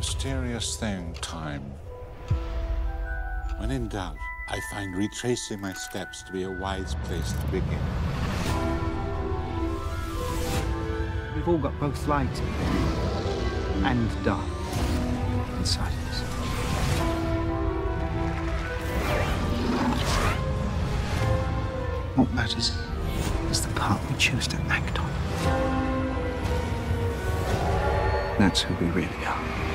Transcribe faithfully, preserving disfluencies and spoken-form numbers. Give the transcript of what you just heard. mysterious thing, time. When in doubt, I find retracing my steps to be a wise place to begin. We've all got both light and dark inside of us. What matters is the part we choose to act on. That's who we really are.